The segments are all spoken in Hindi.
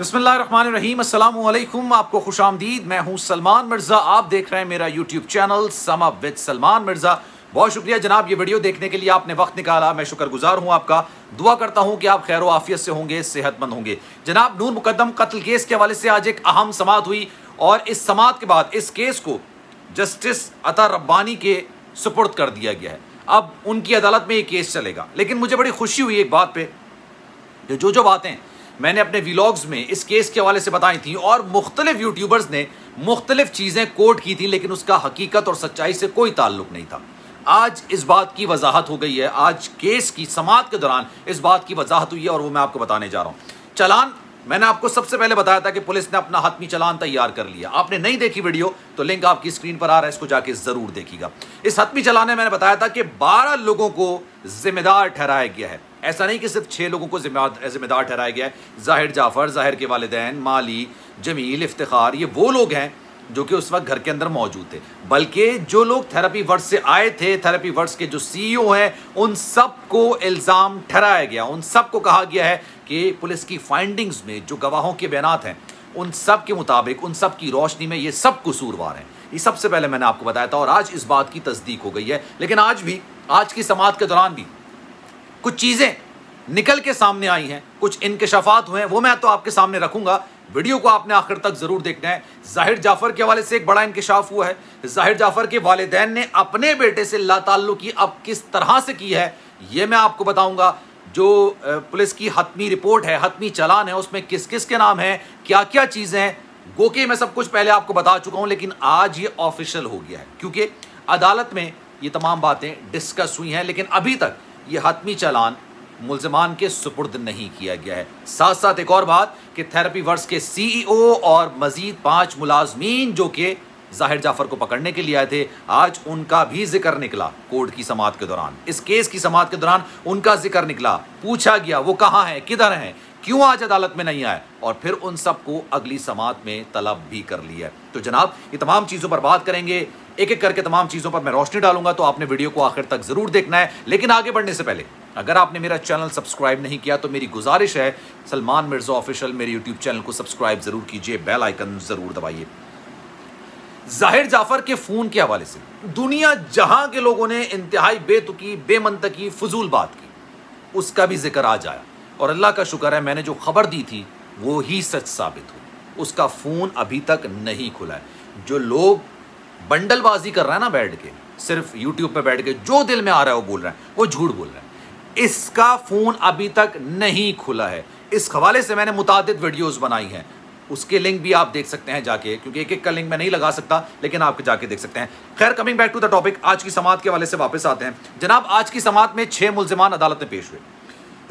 बिस्मिल्लाहिर्रहमानिर्रहीम, अस्सलामु अलैकुम, आपको खुश आमदीद। मैं हूँ सलमान मिर्ज़ा, आप देख रहे हैं मेरा YouTube channel sum up with Salman Mirza. बहुत शुक्रिया जनाब ये वीडियो देखने के लिए, आपने वक्त निकाला, मैं शुक्रगुजार हूँ आपका। दुआ करता हूँ कि आप खैर आफियत से होंगे, सेहतमंद होंगे। जनाब, नूर मुकदम कत्ल केस के हवाले से आज एक अहम समात हुई और इस समात के बाद इस केस को जस्टिस अता रब्बानी के सुपुर्द कर दिया गया है। अब उनकी अदालत में ये केस चलेगा। लेकिन मुझे बड़ी खुशी हुई एक बात पे, जो बातें मैंने अपने व्लॉग्स में इस केस के हवाले से बताई थी और मुख्तलिफ यूट्यूबर्स ने मुख्तलिफ चीज़ें कोट की थी, लेकिन उसका हकीकत और सच्चाई से कोई ताल्लुक नहीं था। आज इस बात की वजाहत हो गई है, आज केस की समात के दौरान इस बात की वजाहत हुई है और वो मैं आपको बताने जा रहा हूँ। चालान मैंने आपको सबसे पहले बताया था कि पुलिस ने अपना हतमी चालान तैयार कर लिया। आपने नहीं देखी वीडियो तो लिंक आपकी स्क्रीन पर आ रहा है, इसको जाके ज़रूर देखिएगा। इस हतमी चालान में मैंने बताया था कि 12 लोगों को जिम्मेदार ठहराया गया है। ऐसा नहीं कि सिर्फ 6 लोगों को जिम्मेदार ठहराया गया है। ज़ाहिर जाफ़र, ज़ाहिर के वालिदैन, माली, जमील, इफ्तिखार, ये वो लोग हैं जो कि उस वक्त घर के अंदर मौजूद थे, बल्कि जो लोग थेरेपी वर्क्स से आए थे, थेरेपी वर्क्स के जो CEO हैं, उन सब को इल्ज़ाम ठहराया गया। उन सब को कहा गया है कि पुलिस की फाइंडिंग्स में जो गवाहों के बयानात हैं उन सब के मुताबिक, उन सब की रोशनी में ये सब कसूरवार हैं। ये सबसे पहले मैंने आपको बताया था और आज इस बात की तस्दीक हो गई है। लेकिन आज भी, आज की समात के दौरान भी कुछ चीज़ें निकल के सामने आई हैं, कुछ इंकशाफात हुए हैं, वो मैं तो आपके सामने रखूँगा। वीडियो को आपने आखिर तक ज़रूर देखना है। ज़ाहिर जाफ़र के हवाले से एक बड़ा इंकशाफ हुआ है। ज़ाहिर जाफ़र के वालिदैन ने अपने बेटे से लाताल्लुकी अब किस तरह से की है ये मैं आपको बताऊंगा। जो पुलिस की हतमी रिपोर्ट है, हतमी चालान है, उसमें किस किस के नाम हैं, क्या क्या चीज़ें हैं, गो के मैं सब कुछ पहले आपको बता चुका हूँ। लेकिन आज ये ऑफिशियल हो गया है क्योंकि अदालत में ये तमाम बातें डिस्कस हुई हैं, लेकिन अभी तक ये हतमी चालान मुल्ज़िमान के सुपुर्द नहीं किया गया है। साथ साथ एक और बात कि थेरेपी वर्क्स के CEO और मज़ीद 5 मुलाजमीन जो कि ज़ाहिर जाफ़र को पकड़ने के लिए आए थे, आज उनका भी जिक्र निकला। कोर्ट की समात के दौरान, इस केस की समात के दौरान उनका जिक्र निकला। पूछा गया वो कहाँ हैं, किधर हैं, क्यों आज अदालत में नहीं आए, और फिर उन सबको अगली समात में तलब भी कर लिया है। तो जनाब ये तमाम चीज़ों पर बात करेंगे, एक एक करके तमाम चीज़ों पर मैं रोशनी डालूंगा, तो आपने वीडियो को आखिर तक ज़रूर देखना है। लेकिन आगे बढ़ने से पहले अगर आपने मेरा चैनल सब्सक्राइब नहीं किया तो मेरी गुजारिश है, सलमान मिर्ज़ा ऑफिशियल मेरे यूट्यूब चैनल को सब्सक्राइब ज़रूर कीजिए, बेल आइकन ज़रूर दबाइए। ज़ाहिर जाफ़र के फ़ोन के हवाले से दुनिया जहां के लोगों ने इंतहाई बेतुकी, बेमंतकी, फजूल बात की, उसका भी जिक्र आज आया और अल्लाह का शुक्र है मैंने जो खबर दी थी वो ही सच साबित हुई। उसका फ़ोन अभी तक नहीं खुला है। जो लोग बंडलबाजी कर रहे हैं ना, बैठ के सिर्फ यूट्यूब पे बैठ के जो दिल में आ रहा है वो बोल रहे हैं, वो झूठ बोल रहे हैं। इसका फ़ोन अभी तक नहीं खुला है। इस हवाले से मैंने मुतादिद वीडियोस बनाई हैं, उसके लिंक भी आप देख सकते हैं जाके, क्योंकि एक एक का लिंक मैं नहीं लगा सकता, लेकिन आप जाके देख सकते हैं। खैर, coming back to the topic, आज की समात के हवाले से वापस आते हैं। जनाब, आज की समात में 6 मुल्ज़िमान अदालत में पेश हुए।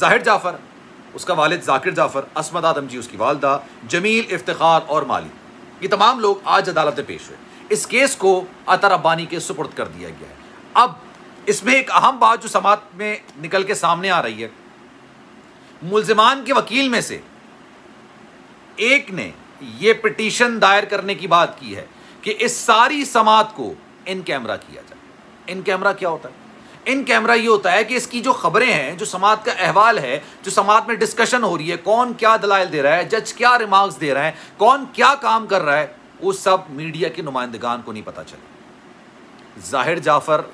ज़ाहिर जाफ़र, उसका वालिद ज़ाकिर जाफ़र, असमत आदमजी उसकी वालदा, जमील, इफ्तिखार और माली, ये तमाम लोग आज अदालत में पेश हुए। इस केस को अता रब्बानी के सुपुर्द कर दिया गया है। अब इसमें एक अहम बात जो समात में निकल के सामने आ रही है, मुल्ज़िमान के वकील में से एक ने यह पिटीशन दायर करने की बात की है कि इस सारी समात को इन कैमरा किया जाए। इन कैमरा क्या होता है? इन कैमरा ये होता है कि इसकी जो खबरें हैं, जो समात का अहवाल है, जो समात में डिस्कशन हो रही है, कौन क्या दलाइल दे रहा है, जज क्या रिमार्क्स दे रहे हैं, कौन क्या काम कर रहा है, वो सब मीडिया के नुमाइंदगान को नहीं पता चला। ज़ाहिर जाफ़र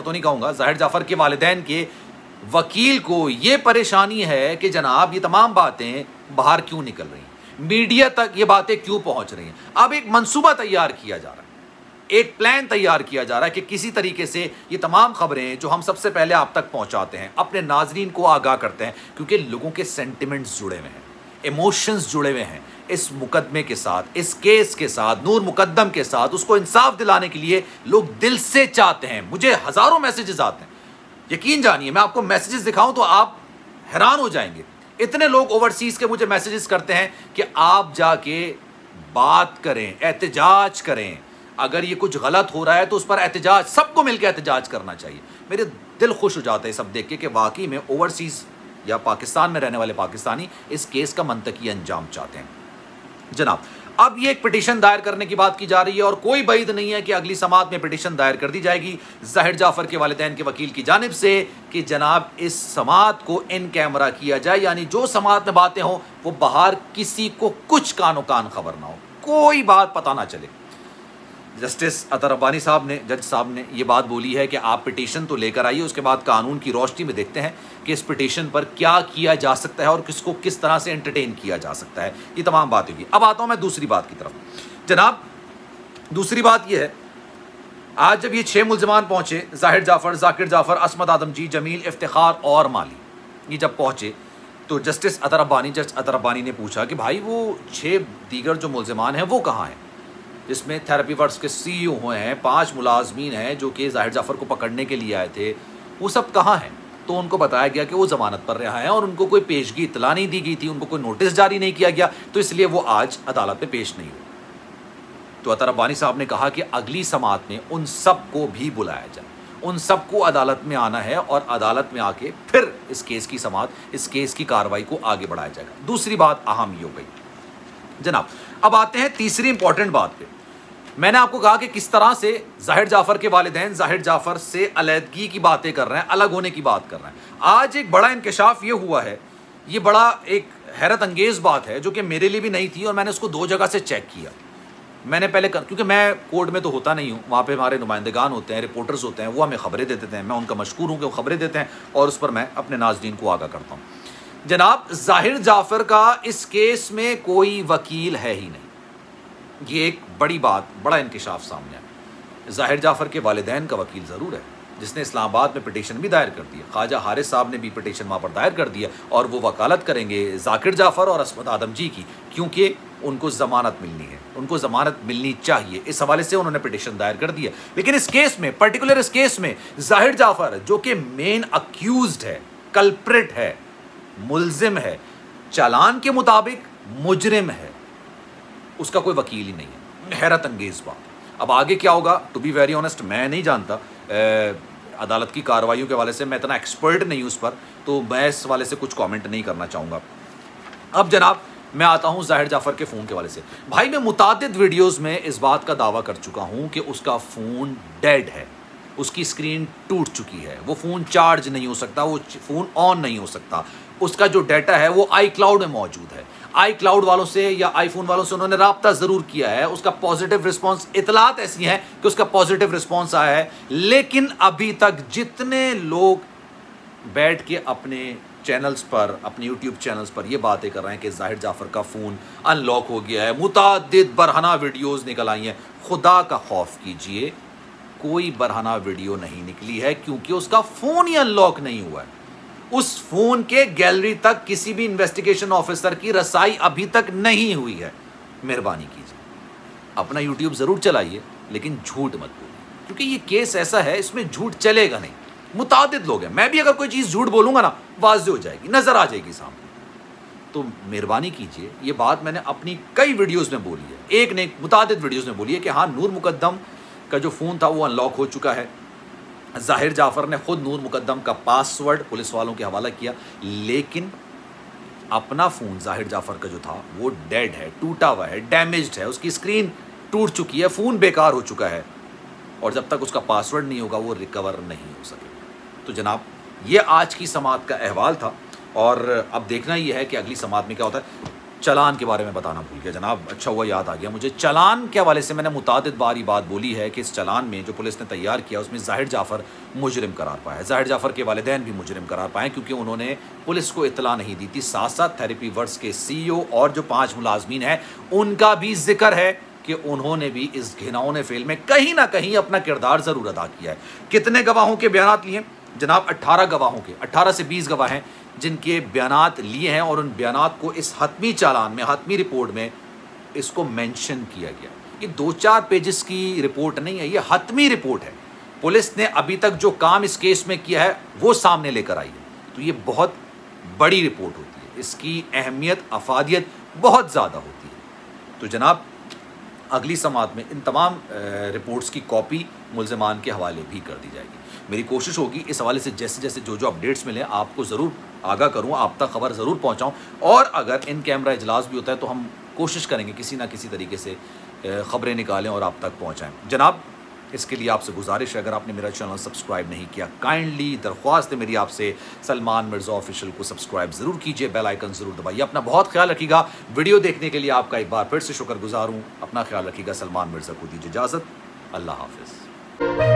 तो नहीं कहूँगा, ज़ाहिर जाफ़र के वालिदैन के वकील को ये परेशानी है कि जनाब ये तमाम बातें बाहर क्यों निकल रही हैं, मीडिया तक ये बातें क्यों पहुँच रही हैं। अब एक मंसूबा तैयार किया जा रहा है, एक प्लान तैयार किया जा रहा है कि किसी तरीके से ये तमाम खबरें जो हम सबसे पहले आप तक पहुँचाते हैं, अपने नाज़रीन को आगाह करते हैं, क्योंकि लोगों के सेंटिमेंट्स जुड़े हुए हैं, इमोशंस जुड़े हुए हैं इस मुकदमे के साथ, इस केस के साथ, नूर मुकद्दम के साथ। उसको इंसाफ दिलाने के लिए लोग दिल से चाहते हैं। मुझे हज़ारों मैसेजेस आते हैं, यकीन जानिए, मैं आपको मैसेजेस दिखाऊं तो आप हैरान हो जाएंगे। इतने लोग ओवरसीज़ के मुझे मैसेजेस करते हैं कि आप जाके बात करें, एहतजाज करें, अगर ये कुछ गलत हो रहा है तो उस पर एहतजाज, सबको मिलकर एहतजाज करना चाहिए। मेरे दिल खुश हो जाता है सब देख के कि वाकई में ओवरसीज़ या पाकिस्तान में रहने वाले पाकिस्तानी इस केस का मंतकी अंजाम चाहते हैं। जनाब, अब ये एक पिटीशन दायर करने की बात की जा रही है और कोई बैद नहीं है कि अगली समाअत में पिटीशन दायर कर दी जाएगी ज़ाहिर जाफ़र के वालिदैन के वकील की जानिब से कि जनाब इस समाअत को इन कैमरा किया जाए, यानी जो समाअत में बातें हों वो बाहर किसी को कुछ कानो कान खबर ना हो, कोई बात पता ना चले। जस्टिस अता रब्बानी साहब ने, जज साहब ने ये बात बोली है कि आप पिटीशन तो लेकर आइए, उसके बाद कानून की रोशनी में देखते हैं कि इस पिटीशन पर क्या किया जा सकता है और किसको किस तरह से एंटरटेन किया जा सकता है। ये तमाम बात होगी। अब आता हूँ मैं दूसरी बात की तरफ। जनाब दूसरी बात ये है, आज जब ये 6 मुल्ज़िमान पहुँचे, ज़ाहिर जाफ़र, ज़ाकिर जाफ़र, असमत आदमजी, जमील इफ्तिखार और माली, ये जब पहुँचे तो जस्टिस अता रब्बानी, जज अता रब्बानी ने पूछा कि भाई वो 6 दीगर जो मुल्ज़िमान हैं वो कहाँ हैं, जिसमें थेरेपी वर्क्स के CEO हैं, 5 मुलाजमीन हैं जो कि ज़ाहिर जाफ़र को पकड़ने के लिए आए थे, वो सब कहाँ हैं। तो उनको बताया गया कि वो ज़मानत पर रहा है और उनको कोई पेशगी इतला नहीं दी गई थी, उनको कोई नोटिस जारी नहीं किया गया, तो इसलिए वो आज अदालत में पेश नहीं हुए। तो अता रब्बानी साहब ने कहा कि अगली समाअत में उन सब को भी बुलाया जाए, उन सबको अदालत में आना है और अदालत में आके फिर इस केस की समाअत, इस केस की कार्रवाई को आगे बढ़ाया जाएगा। दूसरी बात अहम ही हो गई। जनाब अब आते हैं तीसरी इंपॉर्टेंट बात पे। मैंने आपको कहा कि किस तरह से ज़ाहिर जाफ़र के वालिदैन ज़ाहिर जाफ़र से अलहदगी की बातें कर रहे हैं, अलग होने की बात कर रहे हैं। आज एक बड़ा इंकशाफ ये हुआ है, ये बड़ा एक हैरत अंगेज़ बात है जो कि मेरे लिए भी नहीं थी और मैंने उसको 2 जगह से चेक किया। मैंने पहले क्योंकि मैं कोर्ट में तो होता नहीं हूँ, वहाँ पर हमारे नुमाइंदगान होते हैं, रिपोर्टर्स होते हैं, वो हमें ख़बरें दे देते हैं, मैं उनका मशकूर हूँ कि वो ख़बरें देते हैं और उस पर मैं अपने नाज़रीन को आगाह करता हूँ। जनाब ज़ाहिर जाफ़र का इस केस में कोई वकील है ही नहीं, ये एक बड़ी बात, बड़ा इंकशाफ सामने आया। ज़ाहिर जाफ़र के वालिदैन का वकील ज़रूर है जिसने इस्लामाबाद में पिटीशन भी दायर कर दी है, ख्वाजा हारिस साहब ने भी पिटीशन वहाँ पर दायर कर दिया और वो वकालत करेंगे ज़ाकिर जाफ़र और असमत आदमजी की, क्योंकि उनको ज़मानत मिलनी है, उनको ज़मानत मिलनी चाहिए, इस हवाले से उन्होंने पिटीशन दायर कर दी है। लेकिन इस केस में, पर्टिकुलर इस केस में ज़ाहिर जाफ़र जो कि मेन अक्यूज़्ड है, कल्प्रिट है, मुल्ज़िम है, चालान के मुताबिक मुजरिम है, उसका कोई वकील ही नहीं है। हैरत अंगेज़ बात। अब आगे क्या होगा टू बी वेरी ऑनेस्ट मैं नहीं जानता, अदालत की कार्रवाइयों के वाले से मैं इतना एक्सपर्ट नहीं हूँ उस पर, तो मैं इस वाले से कुछ कमेंट नहीं करना चाहूँगा। अब जनाब मैं आता हूँ ज़ाहिर जाफ़र के फ़ोन के वाले से। भाई मैं मुतादिद वीडियोज़ में इस बात का दावा कर चुका हूँ कि उसका फ़ोन डेड है, उसकी स्क्रीन टूट चुकी है, वो फ़ोन चार्ज नहीं हो सकता, वो फ़ोन ऑन नहीं हो सकता, उसका जो डाटा है वो आई क्लाउड में मौजूद है। आई क्लाउड वालों से या आईफोन वालों से उन्होंने रब्ता ज़रूर किया है, उसका पॉजिटिव रिस्पांस, इतलात ऐसी हैं कि उसका पॉजिटिव रिस्पांस आया है, लेकिन अभी तक जितने लोग बैठ के अपने चैनल्स पर, अपने यूट्यूब चैनल्स पर ये बातें कर रहे हैं कि ज़ाहिर जाफ़र का फ़ोन अनलॉक हो गया है, मुतादिद बरहना वीडियोज़ निकल आई हैं, खुदा का खौफ कीजिए कोई बरहना वीडियो नहीं निकली है, क्योंकि उसका फ़ोन ही अनलॉक नहीं हुआ है। उस फ़ोन के गैलरी तक किसी भी इन्वेस्टिगेशन ऑफिसर की रसाई अभी तक नहीं हुई है। मेहरबानी कीजिए अपना यूट्यूब ज़रूर चलाइए, लेकिन झूठ मत बोलिए, क्योंकि ये केस ऐसा है इसमें झूठ चलेगा नहीं। मुतादिद लोग हैं, मैं भी अगर कोई चीज़ झूठ बोलूँगा ना वाज़ेह हो जाएगी, नज़र आ जाएगी सामने। तो मेहरबानी कीजिए, ये बात मैंने अपनी कई वीडियोज़ में बोली है, एक ने मुतादिद वीडियोज़ में बोली है कि हाँ नूर मुकद्दम का जो फ़ोन था वो अनलॉक हो चुका है। ज़ाहिर जाफ़र ने ख़ुद नूर मुकद्दम का पासवर्ड पुलिस वालों के हवाला किया, लेकिन अपना फ़ोन ज़ाहिर जाफ़र का जो था वो डेड है, टूटा हुआ है, डैमेज्ड है, उसकी स्क्रीन टूट चुकी है, फ़ोन बेकार हो चुका है, और जब तक उसका पासवर्ड नहीं होगा वो रिकवर नहीं हो सकेगा। तो जनाब ये आज की समाअत का अहवाल था और अब देखना यह है कि अगली समाअत में क्या होता है। चालान के बारे में बताना भूल गया जनाब, अच्छा हुआ याद आ गया मुझे। चालान के हवाले से मैंने मुतादिद बार ये बात बोली है कि इस चालान में जो पुलिस ने तैयार किया उसमें ज़ाहिर जाफ़र मुजरिम करार पाया है, ज़ाहिर जाफ़र के वालिदैन भी मुजरिम करार पाए, क्योंकि उन्होंने पुलिस को इतला नहीं दी थी। साथ साथ थेरेपी वर्क्स के CEO और जो 5 मुलाजमीन हैं उनका भी जिक्र है कि उन्होंने भी इस घिनौने फेल में कहीं ना कहीं अपना किरदार ज़रूर अदा किया है। कितने गवाहों के बयान लिए जनाब? 18 गवाहों के, 18 से 20 गवाह हैं जिनके बयानात लिए हैं और उन बयानात को इस हतमी चालान में, हतमी रिपोर्ट में इसको मेंशन किया गया। ये 2-4 पेजेस की रिपोर्ट नहीं है, ये हतमी रिपोर्ट है। पुलिस ने अभी तक जो काम इस केस में किया है वो सामने लेकर आई है, तो ये बहुत बड़ी रिपोर्ट होती है, इसकी अहमियत, अफादियत बहुत ज़्यादा होती है। तो जनाब अगली समाअत में इन तमाम रिपोर्ट्स की कॉपी मुल्ज़िमान के हवाले भी कर दी जाएगी। मेरी कोशिश होगी इस हवाले से जैसे जैसे जो जो अपडेट्स मिलें आपको ज़रूर आगाह करूँ, आप तक खबर ज़रूर पहुँचाऊँ, और अगर इन कैमरा इजलास भी होता है तो हम कोशिश करेंगे किसी ना किसी तरीके से ख़बरें निकालें और आप तक पहुँचाएँ। जनाब, इसके लिए आपसे गुजारिश है, अगर आपने मेरा चैनल सब्सक्राइब नहीं किया, काइंडली दरख्वास्त है मेरी आपसे, सलमान मिर्ज़ा ऑफिशियल को सब्सक्राइब ज़रूर कीजिए, बेल आइकन ज़रूर दबाइए। अपना बहुत ख्याल रखिएगा। वीडियो देखने के लिए आपका एक बार फिर से शुक्रगुजार हूँ। अपना ख्याल रखिएगा। सलमान मिर्ज़ा को दीजिए इजाज़त। अल्लाह हाफिज़।